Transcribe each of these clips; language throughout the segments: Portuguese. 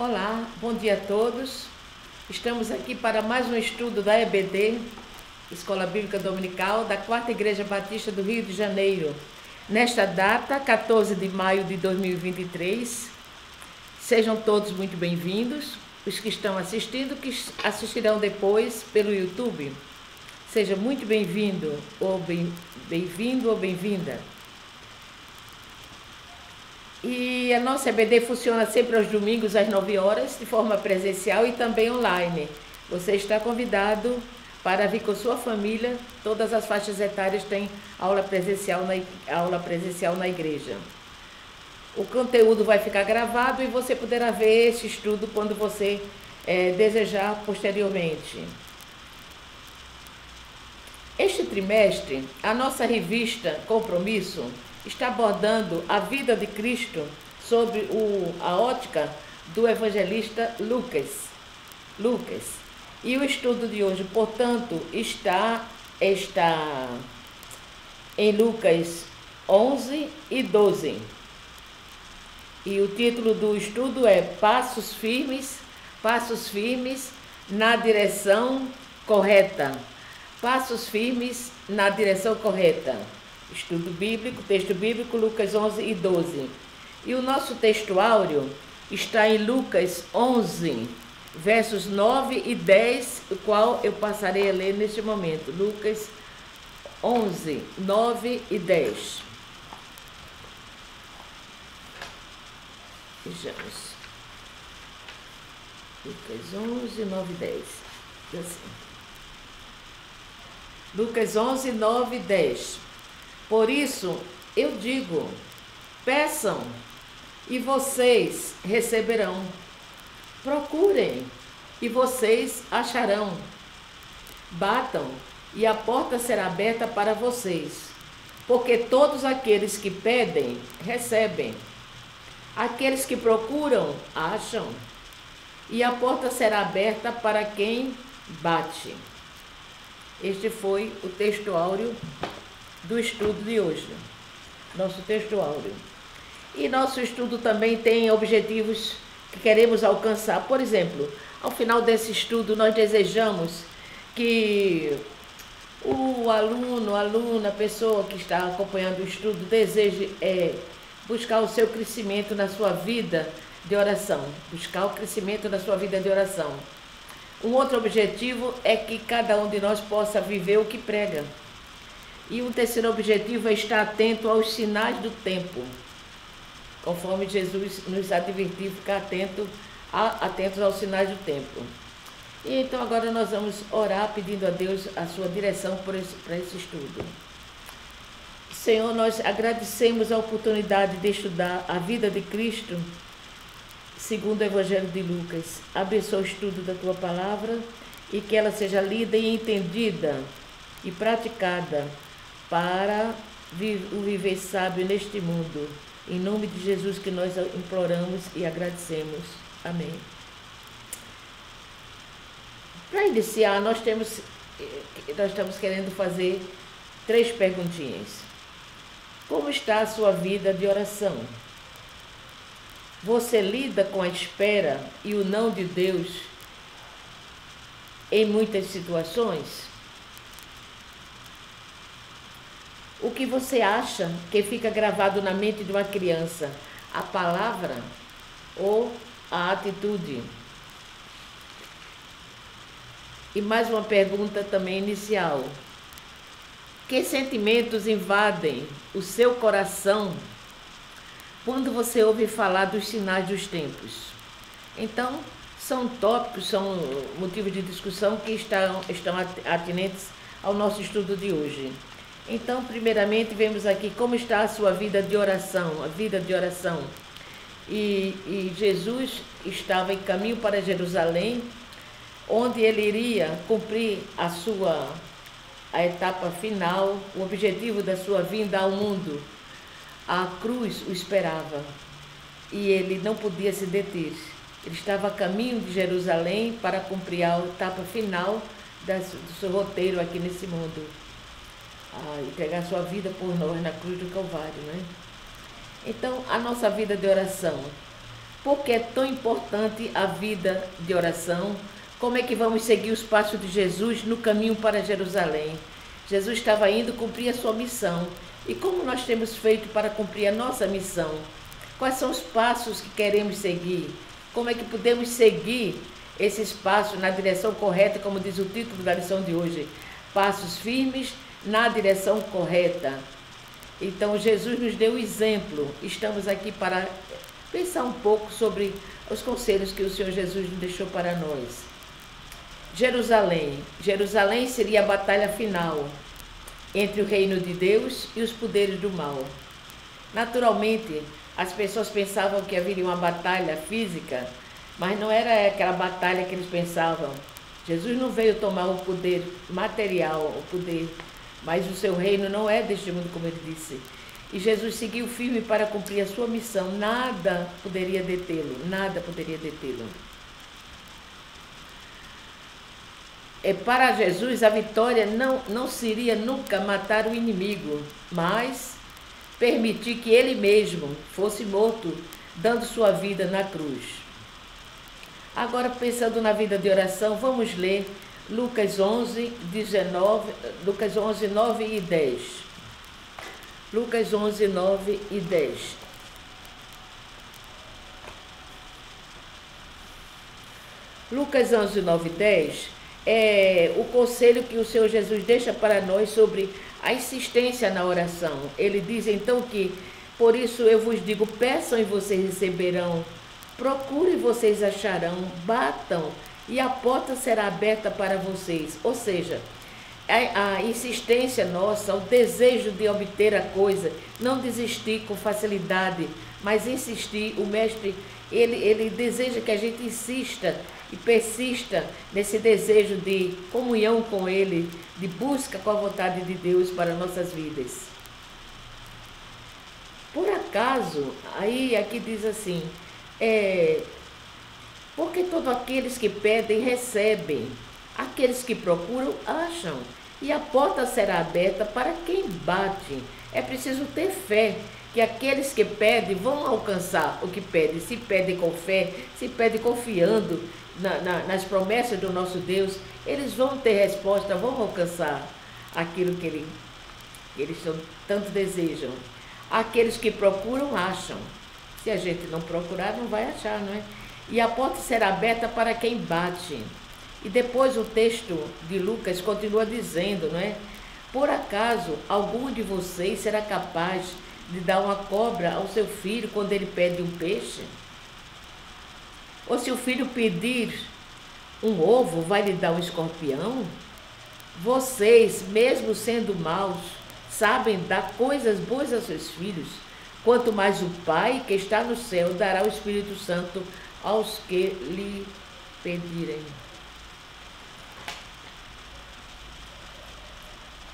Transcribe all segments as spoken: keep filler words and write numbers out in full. Olá, bom dia a todos. Estamos aqui para mais um estudo da E B D, Escola Bíblica Dominical, da Quarta Igreja Batista do Rio de Janeiro. Nesta data, quatorze de maio de dois mil e vinte e três, sejam todos muito bem-vindos. Os que estão assistindo, que assistirão depois pelo YouTube, seja muito bem-vindo ou bem-vindo ou bem-vinda. E a nossa E B D funciona sempre aos domingos às nove horas, de forma presencial e também online. Você está convidado para vir com sua família. Todas as faixas etárias têm aula presencial na, aula presencial na igreja. O conteúdo vai ficar gravado e você poderá ver esse estudo quando você é, desejar posteriormente. Este trimestre, a nossa revista Compromisso está abordando a vida de Cristo sobre o, a ótica do evangelista Lucas. Lucas. E o estudo de hoje, portanto, está, está em Lucas onze e doze. E o título do estudo é Passos Firmes, Passos Firmes na Direção Correta. Passos Firmes na Direção Correta. Estudo bíblico, texto bíblico, Lucas onze e doze. E o nosso texto áureo está em Lucas onze, versos nove e dez, o qual eu passarei a ler neste momento. Lucas onze, nove e dez. Vejamos. Lucas onze, nove e dez. Assim. Lucas onze, nove e dez. Por isso, eu digo, peçam e vocês receberão. Procurem e vocês acharão. Batam e a porta será aberta para vocês, porque todos aqueles que pedem, recebem. Aqueles que procuram, acham. E a porta será aberta para quem bate. Este foi o texto áureo do estudo de hoje, nosso texto áureo. E nosso estudo também tem objetivos que queremos alcançar. Por exemplo, ao final desse estudo, nós desejamos que o aluno, a aluna, a pessoa que está acompanhando o estudo, deseje é, buscar o seu crescimento na sua vida de oração. Buscar o crescimento na sua vida de oração. Um outro objetivo é que cada um de nós possa viver o que prega. E um terceiro objetivo é estar atento aos sinais do tempo, conforme Jesus nos advertiu, ficar atento a, atentos aos sinais do tempo. E então agora nós vamos orar pedindo a Deus a sua direção para esse, para esse estudo. Senhor, nós agradecemos a oportunidade de estudar a vida de Cristo segundo o Evangelho de Lucas. Abençoa o estudo da tua palavra e que ela seja lida e entendida e praticada para o viver sábio neste mundo. Em nome de Jesus que nós imploramos e agradecemos. Amém. Para iniciar, nós temos, nós estamos querendo fazer três perguntinhas. Como está a sua vida de oração? Você lida com a espera e o não de Deus em muitas situações? O que você acha que fica gravado na mente de uma criança? A palavra ou a atitude? E mais uma pergunta também inicial. Que sentimentos invadem o seu coração quando você ouve falar dos sinais dos tempos? Então, são tópicos, são motivos de discussão que estão, estão atinentes ao nosso estudo de hoje. Então, primeiramente, vemos aqui como está a sua vida de oração, a vida de oração. E, e Jesus estava em caminho para Jerusalém, onde ele iria cumprir a sua a etapa final, o objetivo da sua vinda ao mundo. A cruz o esperava e ele não podia se deter. Ele estava a caminho de Jerusalém para cumprir a etapa final das, do seu roteiro aqui nesse mundo. A entregar sua vida por nós na cruz do Calvário, né? Então, a nossa vida de oração. Por que é tão importante a vida de oração? Como é que vamos seguir os passos de Jesus no caminho para Jerusalém? Jesus estava indo cumprir a sua missão. E como nós temos feito para cumprir a nossa missão? Quais são os passos que queremos seguir? Como é que podemos seguir esses passos na direção correta, como diz o título da lição de hoje? Passos firmes na direção correta. Então, Jesus nos deu o exemplo. Estamos aqui para pensar um pouco sobre os conselhos que o Senhor Jesus nos deixou para nós. Jerusalém. Jerusalém seria a batalha final entre o reino de Deus e os poderes do mal. Naturalmente, as pessoas pensavam que haveria uma batalha física, mas não era aquela batalha que eles pensavam. Jesus não veio tomar o poder material, o poder, mas o seu reino não é deste mundo, como ele disse. E Jesus seguiu firme para cumprir a sua missão. Nada poderia detê-lo, nada poderia detê-lo. É, para Jesus, a vitória não, não seria nunca matar o inimigo, mas permitir que ele mesmo fosse morto, dando sua vida na cruz. Agora, pensando na vida de oração, vamos ler Lucas onze, dezenove, Lucas onze, nove e dez. Lucas onze, nove e dez. Lucas onze, nove e dez é o conselho que o Senhor Jesus deixa para nós sobre a insistência na oração. Ele diz então que, por isso eu vos digo, peçam e vocês receberão, procurem e vocês acharão, batam e a porta será aberta para vocês. Ou seja, a, a insistência nossa, o desejo de obter a coisa, não desistir com facilidade, mas insistir. O mestre, ele, ele deseja que a gente insista e persista nesse desejo de comunhão com ele, de busca com a vontade de Deus para nossas vidas. Por acaso, aí aqui diz assim, é, porque todos aqueles que pedem recebem, aqueles que procuram acham, e a porta será aberta para quem bate. É preciso ter fé que aqueles que pedem vão alcançar o que pedem. Se pedem com fé, se pedem confiando na, na, nas promessas do nosso Deus, eles vão ter resposta, vão alcançar aquilo que, ele, que eles tanto desejam. Aqueles que procuram acham. Se a gente não procurar, não vai achar, não é? E a porta será aberta para quem bate. E depois o texto de Lucas continua dizendo, não é? Por acaso, algum de vocês será capaz de dar uma cobra ao seu filho quando ele pede um peixe? Ou se o filho pedir um ovo, vai lhe dar um escorpião? Vocês, mesmo sendo maus, sabem dar coisas boas a seus filhos. Quanto mais o Pai que está no céu dará o Espírito Santo aos que lhe pedirem.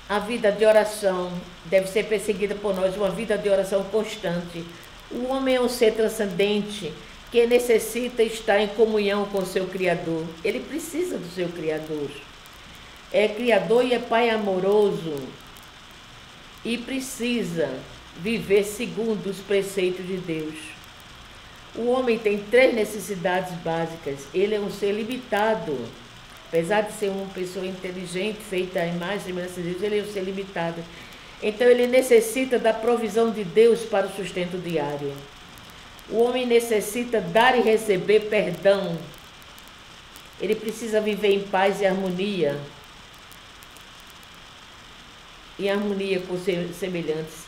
A vida de oração deve ser perseguida por nós, uma vida de oração constante. O homem é um ser transcendente que necessita estar em comunhão com o seu Criador. Ele precisa do seu Criador. É Criador e é Pai amoroso. E precisa viver segundo os preceitos de Deus. O homem tem três necessidades básicas. Ele é um ser limitado. Apesar de ser uma pessoa inteligente, feita à imagem de Deus, ele é um ser limitado. Então ele necessita da provisão de Deus para o sustento diário. O homem necessita dar e receber perdão. Ele precisa viver em paz e harmonia. Em harmonia com seus semelhantes.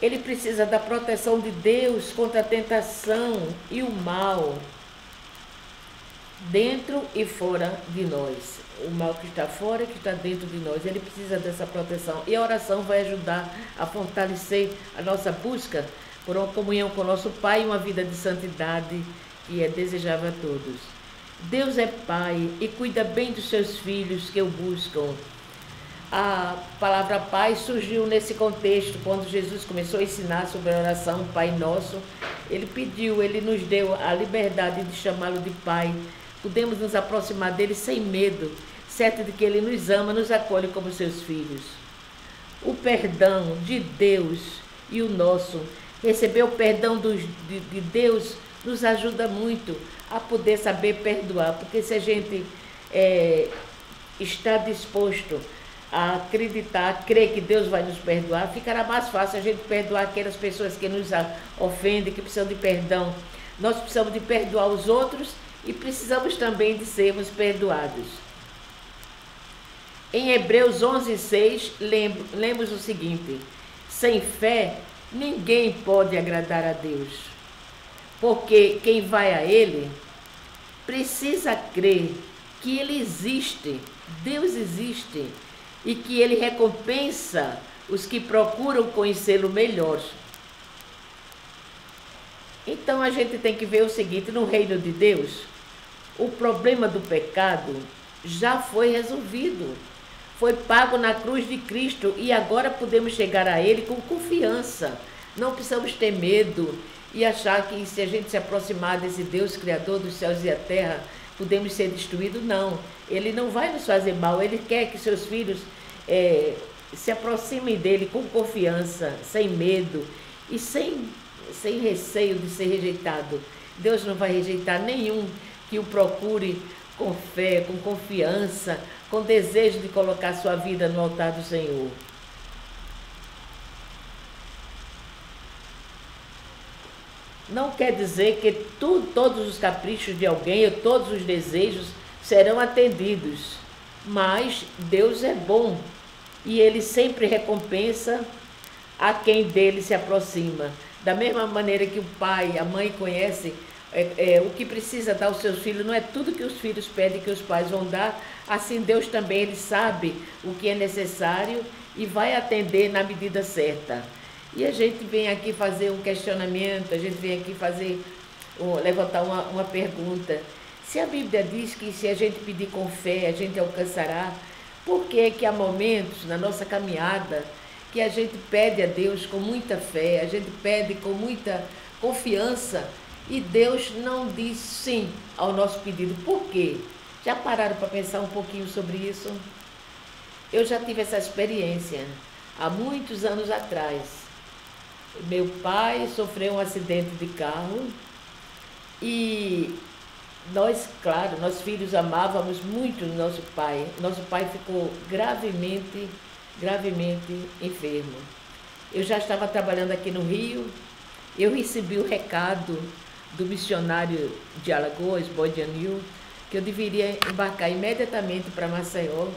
Ele precisa da proteção de Deus contra a tentação e o mal, dentro e fora de nós. O mal que está fora e que está dentro de nós. Ele precisa dessa proteção. E a oração vai ajudar a fortalecer a nossa busca por uma comunhão com o nosso Pai e uma vida de santidade que é desejável a todos. Deus é Pai e cuida bem dos seus filhos que o buscam. A palavra Pai surgiu nesse contexto, quando Jesus começou a ensinar sobre a oração Pai Nosso. Ele pediu, ele nos deu a liberdade de chamá-lo de Pai. Podemos nos aproximar dele sem medo, certo de que ele nos ama, nos acolhe como seus filhos. O perdão de Deus e o nosso. Receber o perdão dos, de, de Deus nos ajuda muito a poder saber perdoar, porque se a gente é, está disposto a acreditar, a crer que Deus vai nos perdoar, ficará mais fácil a gente perdoar aquelas pessoas que nos ofendem, que precisam de perdão. Nós precisamos de perdoar os outros e precisamos também de sermos perdoados. Em Hebreus onze, seis, lemos o seguinte: sem fé, ninguém pode agradar a Deus, porque quem vai a Ele precisa crer que Ele existe, Deus existe, e que Ele recompensa os que procuram conhecê-lo melhor. Então a gente tem que ver o seguinte: no reino de Deus, o problema do pecado já foi resolvido, foi pago na cruz de Cristo, e agora podemos chegar a Ele com confiança. Não precisamos ter medo e achar que se a gente se aproximar desse Deus Criador dos céus e da terra, podemos ser destruídos. Não, Ele não vai nos fazer mal. Ele quer que seus filhos é, se aproximem dEle com confiança, sem medo e sem, sem receio de ser rejeitado. Deus não vai rejeitar nenhum que o procure com fé, com confiança, com desejo de colocar sua vida no altar do Senhor. Não quer dizer que tu, todos os caprichos de alguém ou todos os desejos serão atendidos, mas Deus é bom e Ele sempre recompensa a quem dEle se aproxima. Da mesma maneira que o pai, a mãe conhece É, é, o que precisa dar aos seus filhos, não é tudo que os filhos pedem que os pais vão dar. Assim Deus também, Ele sabe o que é necessário e vai atender na medida certa. E a gente vem aqui fazer um questionamento, a gente vem aqui fazer, levantar uma, uma pergunta. Se a Bíblia diz que se a gente pedir com fé, a gente alcançará, por que é que há momentos na nossa caminhada que a gente pede a Deus com muita fé, a gente pede com muita confiança, e Deus não diz sim ao nosso pedido? Por quê? Já pararam para pensar um pouquinho sobre isso? Eu já tive essa experiência há muitos anos atrás. Meu pai sofreu um acidente de carro e nós, claro, nós filhos amávamos muito nosso pai. Nosso pai ficou gravemente, gravemente enfermo. Eu já estava trabalhando aqui no Rio, eu recebi o recado do missionário de Alagoas, Boyanil, que eu deveria embarcar imediatamente para Maceió,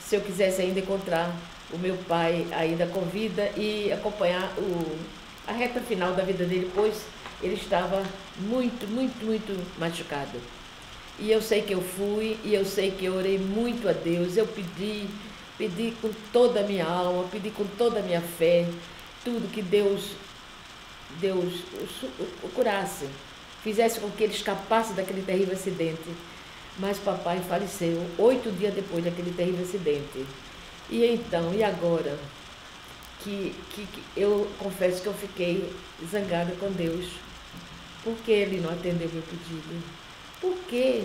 se eu quisesse ainda encontrar o meu pai ainda com vida e acompanhar o, a reta final da vida dele, pois ele estava muito, muito, muito machucado. E eu sei que eu fui, e eu sei que eu orei muito a Deus, eu pedi, pedi com toda a minha alma, pedi com toda a minha fé, tudo que Deus... Deus o curasse, fizesse com que ele escapasse daquele terrível acidente. Mas papai faleceu oito dias depois daquele terrível acidente. E então, e agora? Que, que, que eu confesso que eu fiquei zangada com Deus. Por que Ele não atendeu meu pedido? Por que,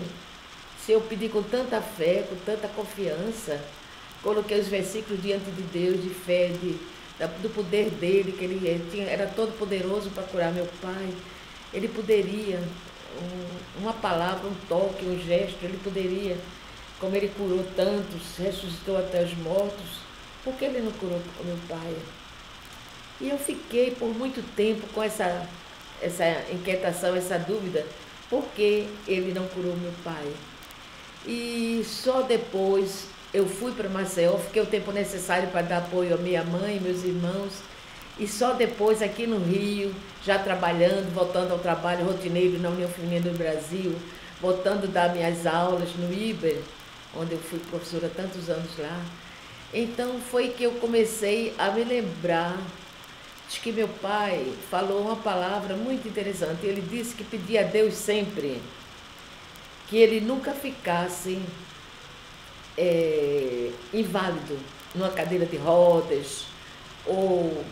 se eu pedi com tanta fé, com tanta confiança, coloquei os versículos diante de Deus, de fé, de... do poder dele, que ele tinha, era todo poderoso para curar meu pai, ele poderia, um, uma palavra, um toque, um gesto, ele poderia, como ele curou tantos, ressuscitou até os mortos, por que ele não curou meu pai? E eu fiquei por muito tempo com essa, essa inquietação, essa dúvida, por que ele não curou meu pai? E só depois eu fui para Maceió, fiquei o tempo necessário para dar apoio à minha mãe, meus irmãos, e só depois aqui no Rio, já trabalhando, voltando ao trabalho rotineiro na União Feminina do Brasil, voltando a dar minhas aulas no Iber, onde eu fui professora há tantos anos lá. Então foi que eu comecei a me lembrar de que meu pai falou uma palavra muito interessante. Ele disse que pedia a Deus sempre que ele nunca ficasse É, inválido, numa cadeira de rodas, ou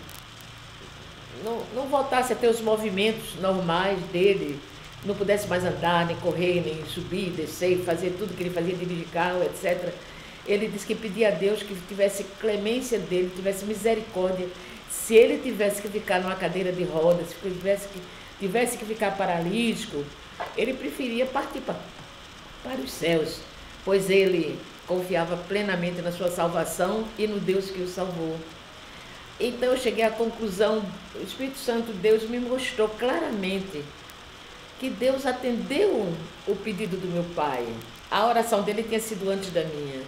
não, não voltasse a ter os movimentos normais dele, não pudesse mais andar, nem correr, nem subir, descer, fazer tudo que ele fazia, dirigir carro, etcétera. Ele disse que pedia a Deus que tivesse clemência dele, tivesse misericórdia. Se ele tivesse que ficar numa cadeira de rodas, se ele tivesse que tivesse que ficar paralítico, ele preferia partir para, para os céus, pois ele confiava plenamente na sua salvação e no Deus que o salvou. Então eu cheguei à conclusão, o Espírito Santo, Deus me mostrou claramente que Deus atendeu o pedido do meu pai. A oração dele tinha sido antes da minha.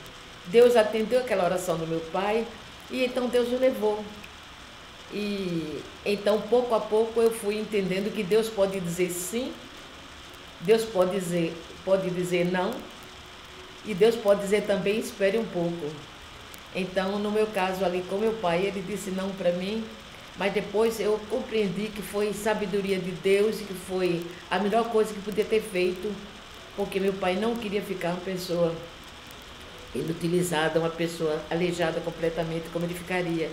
Deus atendeu aquela oração do meu pai e então Deus o levou. E então, pouco a pouco, eu fui entendendo que Deus pode dizer sim, Deus pode dizer, pode dizer não, e Deus pode dizer também espere um pouco. Então, no meu caso ali com meu pai, ele disse não para mim, mas depois eu compreendi que foi sabedoria de Deus e que foi a melhor coisa que podia ter feito, porque meu pai não queria ficar uma pessoa inutilizada, uma pessoa aleijada completamente como ele ficaria,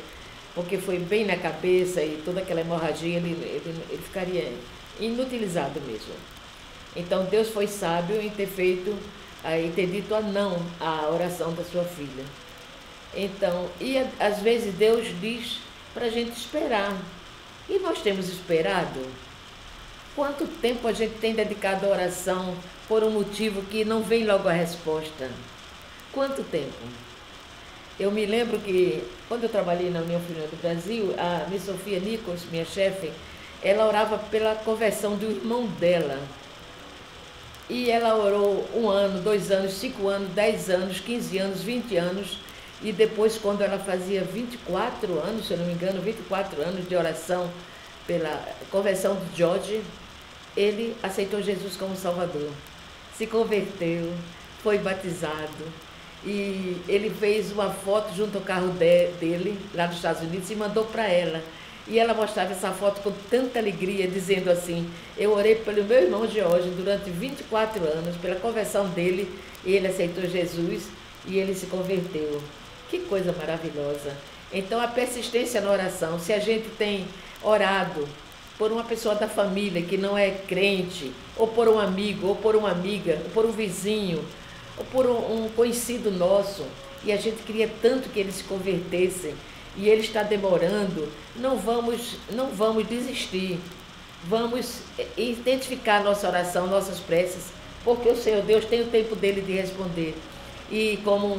porque foi bem na cabeça e toda aquela hemorragia, ele, ele, ele ficaria inutilizado mesmo. Então Deus foi sábio em ter feito, em ter dito a não à oração da sua filha. Então, e às vezes Deus diz para a gente esperar. E nós temos esperado? Quanto tempo a gente tem dedicado à oração por um motivo que não vem logo a resposta? Quanto tempo? Eu me lembro que, quando eu trabalhei na União Feminina do Brasil, a Miss Sofia Nichols, minha chefe, ela orava pela conversão do irmão dela. E ela orou um ano, dois anos, cinco anos, dez anos, quinze anos, vinte anos. E depois, quando ela fazia vinte e quatro anos, se eu não me engano, vinte e quatro anos de oração pela conversão de Jorge, ele aceitou Jesus como Salvador, se converteu, foi batizado. E ele fez uma foto junto ao carro dele, lá nos Estados Unidos, e mandou para ela. E ela mostrava essa foto com tanta alegria, dizendo assim: eu orei pelo meu irmão Jorge durante vinte e quatro anos, pela conversão dele, e ele aceitou Jesus e ele se converteu. Que coisa maravilhosa! Então, a persistência na oração, se a gente tem orado por uma pessoa da família que não é crente, ou por um amigo, ou por uma amiga, ou por um vizinho, ou por um conhecido nosso, e a gente queria tanto que ele se convertesse, e ele está demorando, não vamos, não vamos desistir. Vamos identificar nossa oração, nossas preces, porque o Senhor Deus tem o tempo dele de responder. E como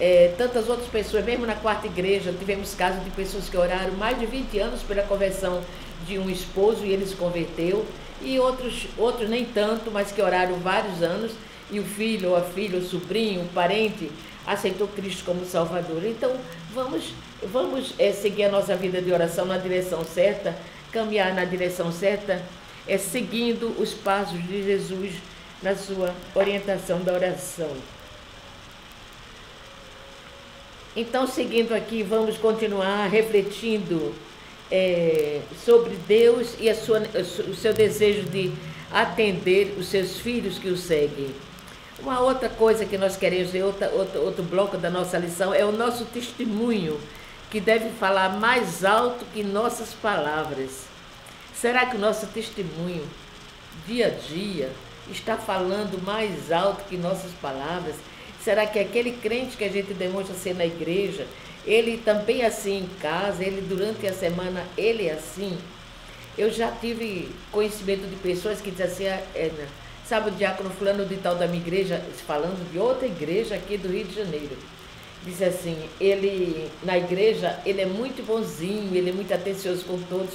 é, tantas outras pessoas, mesmo na Quarta Igreja, tivemos casos de pessoas que oraram mais de vinte anos pela conversão de um esposo e ele se converteu, e outros, outros nem tanto, mas que oraram vários anos, e o filho, ou a filha, o sobrinho, o parente, aceitou Cristo como Salvador. Então, vamos, vamos é, seguir a nossa vida de oração na direção certa, caminhar na direção certa, é, seguindo os passos de Jesus na sua orientação da oração. Então, seguindo aqui, vamos continuar refletindo é, sobre Deus e a sua, o seu desejo de atender os seus filhos que o seguem. Uma outra coisa que nós queremos ver, outra, outro, outro bloco da nossa lição, é o nosso testemunho, que deve falar mais alto que nossas palavras. Será que o nosso testemunho, dia a dia, está falando mais alto que nossas palavras? Será que aquele crente que a gente demonstra ser na igreja, ele também é assim em casa, ele durante a semana, ele é assim? Eu já tive conhecimento de pessoas que dizem assim, é, sabe o diácono fulano de tal da minha igreja, falando de outra igreja aqui do Rio de Janeiro, diz assim, ele na igreja, ele é muito bonzinho, ele é muito atencioso com todos,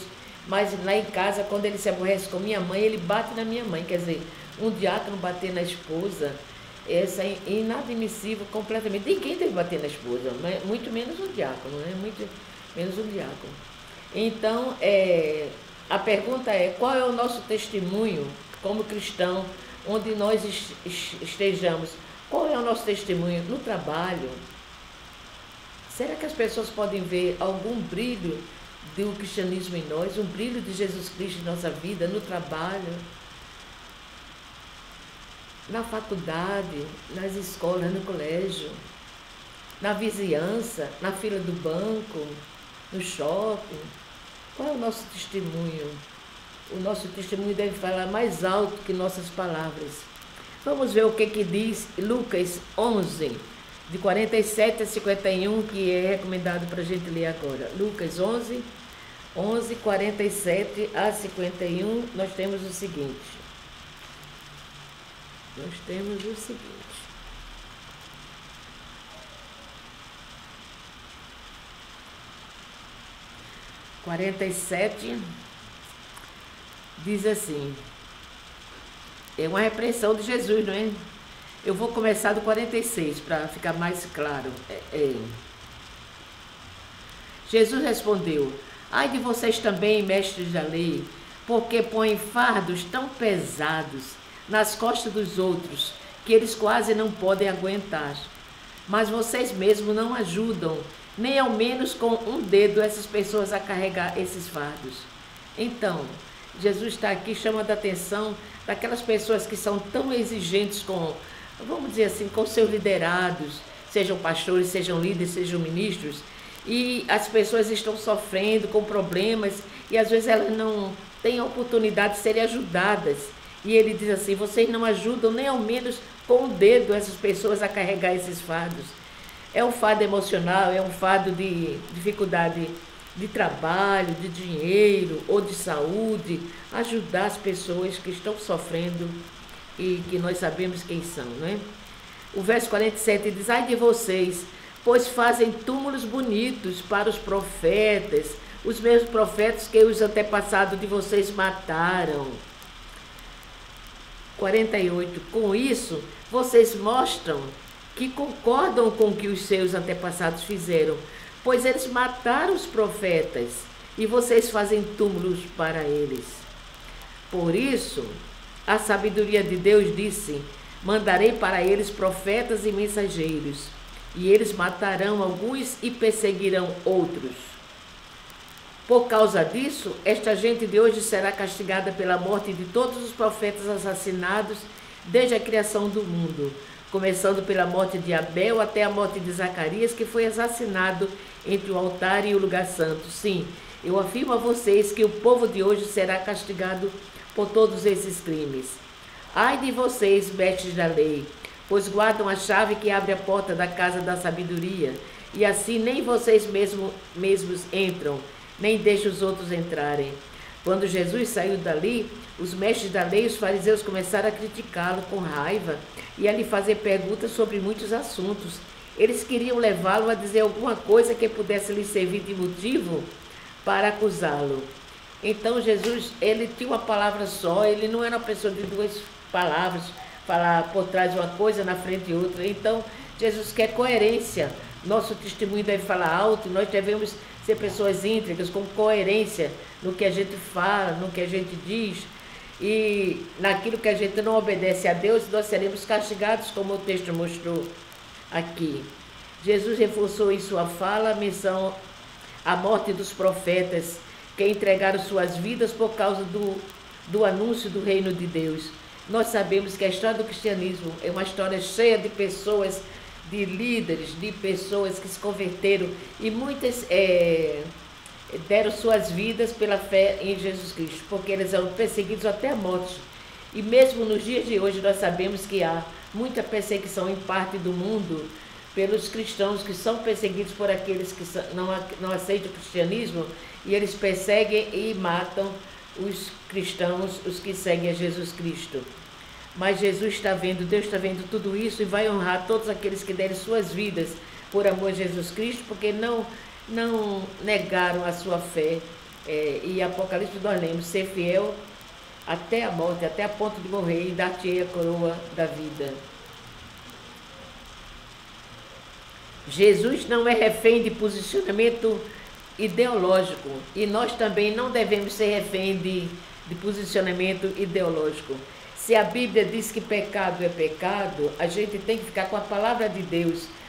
mas lá em casa, quando ele se aborrece com minha mãe, ele bate na minha mãe. Quer dizer, um diácono bater na esposa, essa é inadmissível completamente. Ninguém deve bater na esposa, muito menos um diácono, né? Muito menos um diácono. Então, é, a pergunta é, qual é o nosso testemunho como cristão, onde nós estejamos? Qual é o nosso testemunho no trabalho? Será que as pessoas podem ver algum brilho do cristianismo em nós, um brilho de Jesus Cristo em nossa vida, no trabalho? Na faculdade, nas escolas, no colégio, na vizinhança, na fila do banco, no shopping. Qual é o nosso testemunho? O nosso testemunho deve falar mais alto que nossas palavras. Vamos ver o que, que diz Lucas onze, de quarenta e sete a cinquenta e um, que é recomendado para a gente ler agora. Lucas onze, onze, quarenta e sete a cinquenta e um, nós temos o seguinte. Nós temos o seguinte. quarenta e sete diz assim, é uma repreensão de Jesus, não é? Eu vou começar do quarenta e seis para ficar mais claro. É, é. Jesus respondeu, ai de vocês também, mestres da lei, porque põem fardos tão pesados nas costas dos outros, que eles quase não podem aguentar. Mas vocês mesmos não ajudam, nem ao menos com um dedo, essas pessoas a carregar esses fardos. Então, Jesus está aqui chamando a atenção daquelas pessoas que são tão exigentes com, vamos dizer assim, com seus liderados, sejam pastores, sejam líderes, sejam ministros, e as pessoas estão sofrendo com problemas e às vezes elas não têm a oportunidade de serem ajudadas. E ele diz assim, vocês não ajudam nem ao menos com o dedo essas pessoas a carregar esses fardos. É um fardo emocional, é um fardo de dificuldade de trabalho, de dinheiro ou de saúde, ajudar as pessoas que estão sofrendo e que nós sabemos quem são, não é? O verso quarenta e sete diz, ai de vocês, pois fazem túmulos bonitos para os profetas, os mesmos profetas que os antepassados de vocês mataram. quarenta e oito, com isso, vocês mostram que concordam com o que os seus antepassados fizeram, pois eles mataram os profetas e vocês fazem túmulos para eles. Por isso, a sabedoria de Deus disse, mandarei para eles profetas e mensageiros, e eles matarão alguns e perseguirão outros. Por causa disso, esta gente de hoje será castigada pela morte de todos os profetas assassinados desde a criação do mundo, começando pela morte de Abel até a morte de Zacarias, que foi assassinado entre o altar e o lugar santo. Sim, eu afirmo a vocês que o povo de hoje será castigado por todos esses crimes. Ai de vocês, mestres da lei, pois guardam a chave que abre a porta da casa da sabedoria, e assim nem vocês mesmo, mesmos entram, nem deixam os outros entrarem. Quando Jesus saiu dali, os mestres da lei e os fariseus começaram a criticá-lo com raiva e a lhe fazer perguntas sobre muitos assuntos. Eles queriam levá-lo a dizer alguma coisa que pudesse lhe servir de motivo para acusá-lo. Então Jesus, ele tinha uma palavra só, ele não era uma pessoa de duas palavras, falar por trás uma coisa, na frente de outra. Então Jesus quer coerência. Nosso testemunho deve falar alto, nós devemos ser pessoas íntegras, com coerência no que a gente fala, no que a gente diz. E naquilo que a gente não obedece a Deus, nós seremos castigados, como o texto mostrou aqui. Jesus reforçou em sua fala a menção à morte dos profetas, que entregaram suas vidas por causa do, do anúncio do reino de Deus. Nós sabemos que a história do cristianismo é uma história cheia de pessoas, de líderes, de pessoas que se converteram e muitas é, deram suas vidas pela fé em Jesus Cristo, porque eles eram perseguidos até a morte. E mesmo nos dias de hoje nós sabemos que há muita perseguição em parte do mundo pelos cristãos que são perseguidos por aqueles que não, não aceitam o cristianismo, e eles perseguem e matam os cristãos, os que seguem a Jesus Cristo. Mas Jesus está vendo, Deus está vendo tudo isso e vai honrar todos aqueles que derem suas vidas por amor a Jesus Cristo, porque não, não negaram a sua fé. É, e Apocalipse nós lemos, ser fiel até a morte, até a ponto de morrer, e dar-te a coroa da vida. Jesus não é refém de posicionamento ideológico, e nós também não devemos ser refém de, de posicionamento ideológico. Se a Bíblia diz que pecado é pecado, a gente tem que ficar com a palavra de Deus